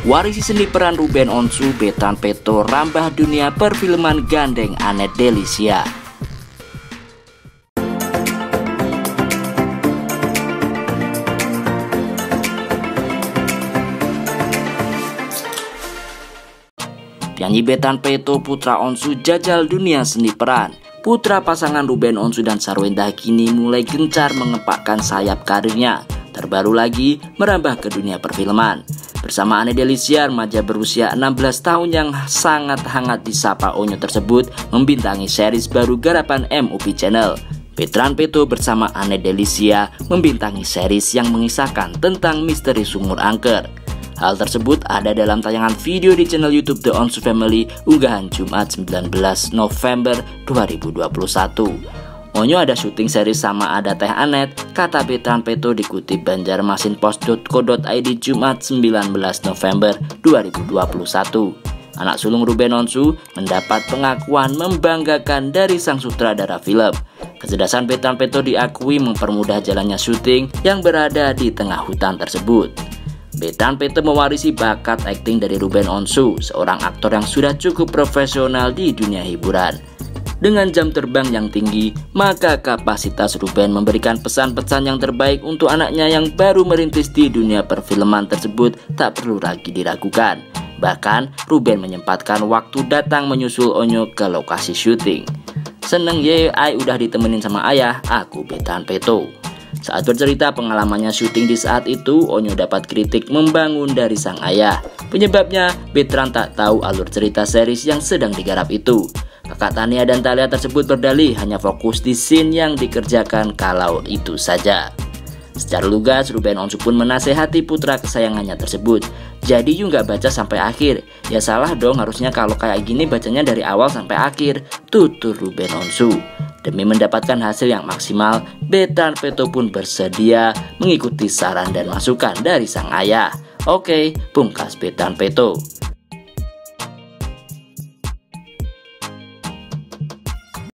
Warisi seni peran Ruben Onsu, Betrand Peto rambah dunia perfilman gandeng Anneth Delicia. Penyanyi Betrand Peto putra Onsu jajal dunia seni peran. Putra pasangan Ruben Onsu dan Sarwendah kini mulai gencar mengepakkan sayap karirnya. Terbaru lagi merambah ke dunia perfilman. Bersama Anneth Delicia, remaja berusia 16 tahun yang sangat hangat disapa Onyo tersebut membintangi series baru garapan MOP Channel. Betrand Peto bersama Anneth Delicia membintangi series yang mengisahkan tentang misteri sumur angker. Hal tersebut ada dalam tayangan video di channel YouTube The Onsu Family unggahan Jumat 19 November 2021. Onyo ada syuting seri sama ada Teh Anneth, kata Betrand Peto dikutip Banjarmasinpost.co.id Jumat 19 November 2021. Anak sulung Ruben Onsu mendapat pengakuan membanggakan dari sang sutradara film. Kecerdasan Betrand Peto diakui mempermudah jalannya syuting yang berada di tengah hutan tersebut. Betrand Peto mewarisi bakat akting dari Ruben Onsu, seorang aktor yang sudah cukup profesional di dunia hiburan. Dengan jam terbang yang tinggi, maka kapasitas Ruben memberikan pesan-pesan yang terbaik untuk anaknya yang baru merintis di dunia perfilman tersebut tak perlu lagi diragukan. Bahkan, Ruben menyempatkan waktu datang menyusul Onyo ke lokasi syuting. Seneng ye, ai udah ditemenin sama ayah, aku Betrand Peto. Saat bercerita pengalamannya syuting di saat itu, Onyo dapat kritik membangun dari sang ayah. Penyebabnya, Betrand tak tahu alur cerita series yang sedang digarap itu. Kakak Thania dan Thalia tersebut berdalih hanya fokus di scene yang dikerjakan, kalau itu saja. Secara lugas, Ruben Onsu pun menasehati putra kesayangannya tersebut. Jadi you nggak baca sampai akhir. Ya salah dong, harusnya kalau kayak gini bacanya dari awal sampai akhir, tutur Ruben Onsu. Demi mendapatkan hasil yang maksimal, Betrand Peto pun bersedia mengikuti saran dan masukan dari sang ayah. Oke, pungkas Betrand Peto.